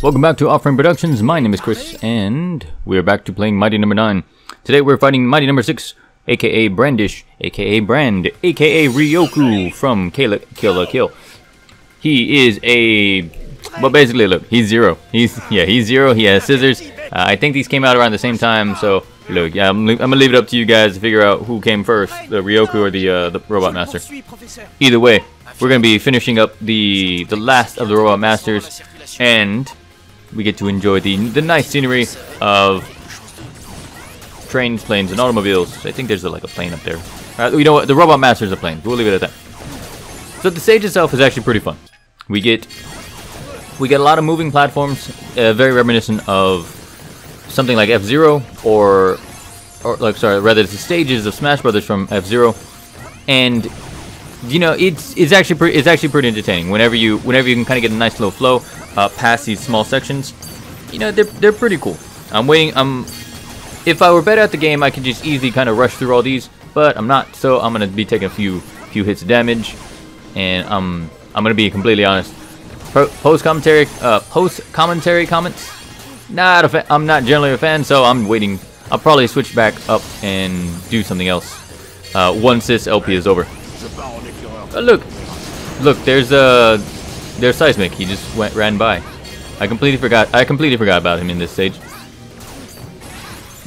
Welcome back to Off Frame Productions. My name is Chris, and we are back to playing Mighty Number 9. Today we're fighting Mighty Number 6, aka Brandish, aka Brand, aka Ryoku from Kill la Kill. He is a... well, basically, look, he's Zero. He's Zero, he has scissors. I think these came out around the same time, so... look, yeah, I'm gonna leave it up to you guys to figure out who came first, the Ryoku or the Robot Master. Either way, we're gonna be finishing up the last of the Robot Masters, and we get to enjoy the nice scenery of trains, planes, and automobiles. I think there's like a plane up there. You know what? The Robot Masters are planes. We'll leave it at that. So the stage itself is actually pretty fun. We get a lot of moving platforms, very reminiscent of something like F-Zero, or rather the stages of Smash Brothers from F-Zero. And you know, it's actually pretty entertaining whenever you can kind of get a nice little flow past these small sections. You know, they're pretty cool. If I were better at the game, I could just easily kind of rush through all these, but I'm not, so I'm gonna be taking a few hits of damage, and I'm gonna be completely honest. Post commentary comments. I'm not generally a fan, so I'm waiting. I'll probably switch back up and do something else once this LP is over. Look, there's Seismic. He just ran by. I completely forgot about him in this stage.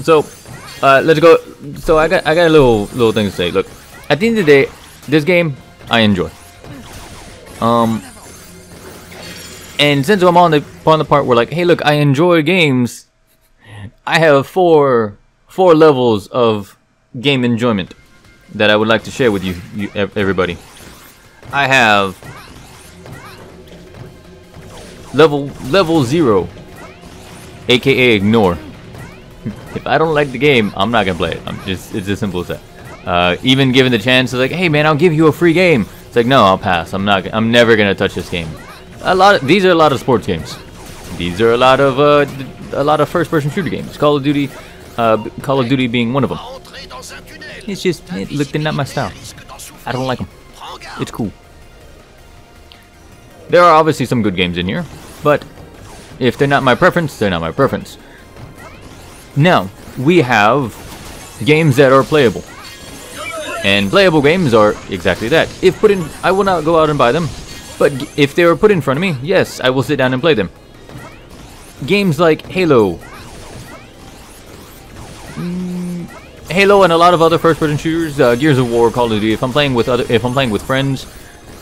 So let's go. So I got a little thing to say. Look, at the end of the day, this game I enjoy. And since I'm on the part where, like, hey, look, I enjoy games, I have four levels of game enjoyment that I would like to share with you everybody. I have level 0, aka ignore. If I don't like the game, I'm not gonna play it. It's as simple as that. Even given the chance, it's like, hey man, I'll give you a free game. It's like, no, I'll pass. I'm never gonna touch this game. These are a lot of sports games. These are a lot of first-person shooter games. Call of Duty being one of them. It's just, look, they're not my style. I don't like them. It's cool. There are obviously some good games in here, but if they're not my preference, they're not my preference. Now we have games that are playable, and playable games are exactly that. If put in, I will not go out and buy them. But if they were put in front of me, yes, I will sit down and play them. Games like Halo. Halo and a lot of other first-person shooters, Gears of War, Call of Duty. If I'm playing with friends,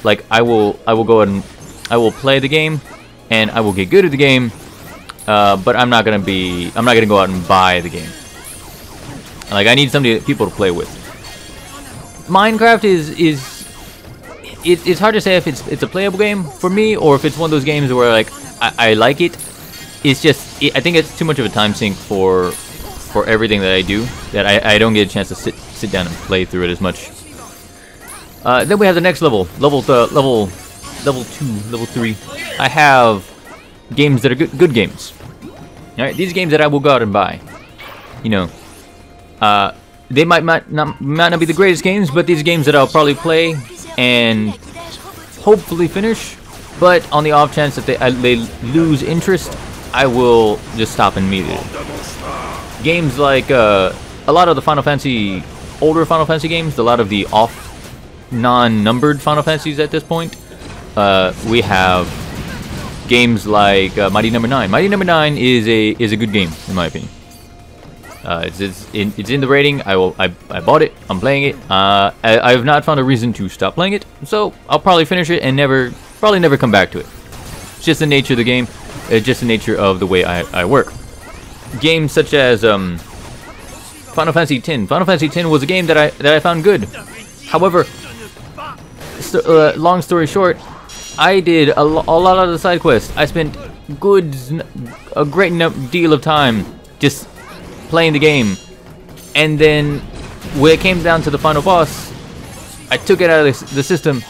like I will go ahead and I will play the game, and I will get good at the game. But I'm not gonna go out and buy the game. Like, I need people to play with. Minecraft is. It's hard to say if it's a playable game for me, or if it's one of those games where, like, I like it. It's just, I think it's too much of a time sink for everything that I do, that I don't get a chance to sit down and play through it as much. Then we have the next level 2, level 3. I have games that are good games. All right, these games that I will go out and buy. You know, they might not be the greatest games, but these games that I'll probably play and hopefully finish, but on the off chance that they lose interest, I will just stop and meet it. Games like a lot of the older Final Fantasy games, a lot of the non-numbered Final Fantasies at this point. We have games like Mighty Number 9. Mighty Number 9 is a good game in my opinion. It's in the rating. I bought it. I'm playing it. I have not found a reason to stop playing it, so I'll probably finish it and probably never come back to it. It's just the nature of the game. It's just the nature of the way I work. Games such as Final Fantasy X. Final Fantasy X was a game that I found good. However, long story short, I did a lot of the side quests. I spent a great deal of time just playing the game, and then when it came down to the final boss, I took it out of the system.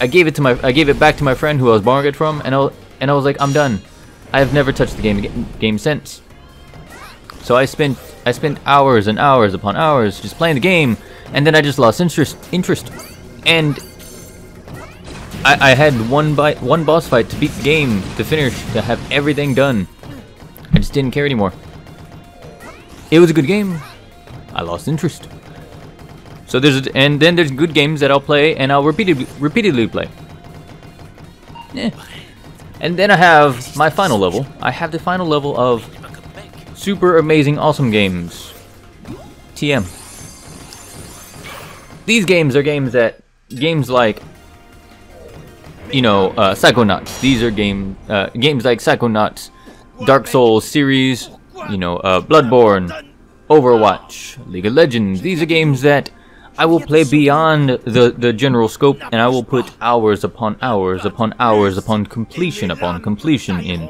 I gave it back to my friend who I was borrowing it from, and I was like, I'm done. I have never touched the game since. So I spent hours and hours upon hours just playing the game, and then I just lost interest. And I had one boss fight to beat the game, to finish, to have everything done. I just didn't care anymore. It was a good game. I lost interest. So there's good games that I'll play and I'll repeatedly play. Eh. And then I have my final level. I have the final level of super amazing awesome games. TM. These games are games that Psychonauts. These are games like Psychonauts, Dark Souls series, Bloodborne, Overwatch, League of Legends. These are games that I will play beyond the general scope, and I will put hours upon hours upon hours upon completion in.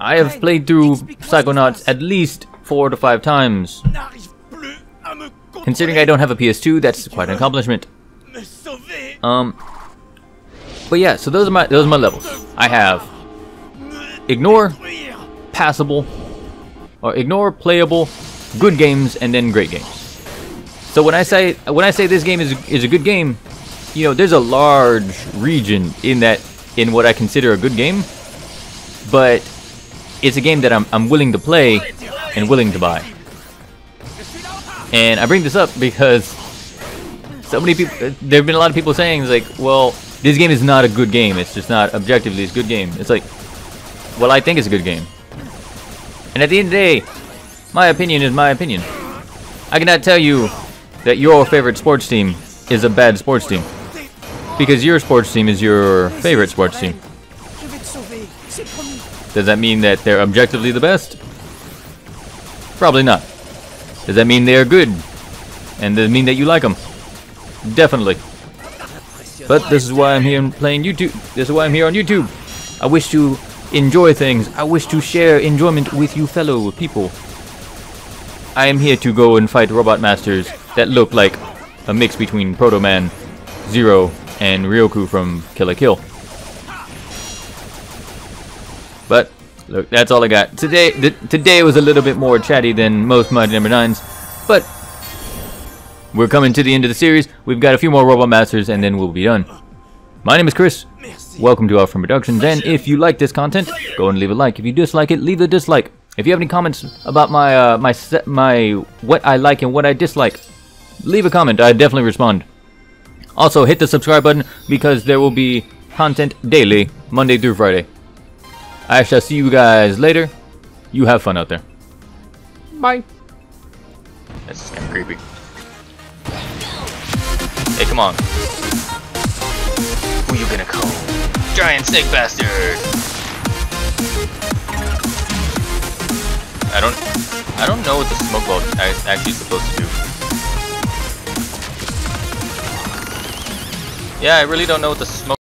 I have played through Psychonauts at least 4 to 5 times. Considering I don't have a PS2, that's quite an accomplishment. But yeah, so those are my levels. I have ignore, passable, or ignore, playable, good games, and then great games. So when I say this game is a good game, there's a large region in what I consider a good game, but it's a game that I'm willing to play and willing to buy. And I bring this up because so many people, there have been a lot of people saying, it's like, well, this game is not a good game. It's just not objectively a good game. It's like, well, I think it's a good game. And at the end of the day, my opinion is my opinion. I cannot tell you that your favorite sports team is a bad sports team, because your sports team is your favorite sports team. Does that mean that they're objectively the best? Probably not. Does that mean they're good? And does it mean that you like them? Definitely. But this is why I'm here playing YouTube. This is why I'm here on YouTube. I wish to enjoy things. I wish to share enjoyment with you fellow people. I am here to go and fight robot masters that look like a mix between Proto Man, Zero, and Ryoku from Kill la Kill. But look, that's all I got. Today was a little bit more chatty than most Mighty Number 9s, but we're coming to the end of the series. We've got a few more Robot Masters and then we'll be done. My name is Chris. Welcome to Off Frame Productions, and if you like this content, go and leave a like. If you dislike it, leave a dislike. If you have any comments about my what I like and what I dislike, leave a comment. I definitely respond. Also, hit the subscribe button because there will be content daily, Monday through Friday. I shall see you guys later. You have fun out there. Bye. That's kind of creepy. Hey, come on. Who you gonna call? Giant snake bastard! I don't know what the smoke ball is actually supposed to do. Yeah, I really don't know what the smoke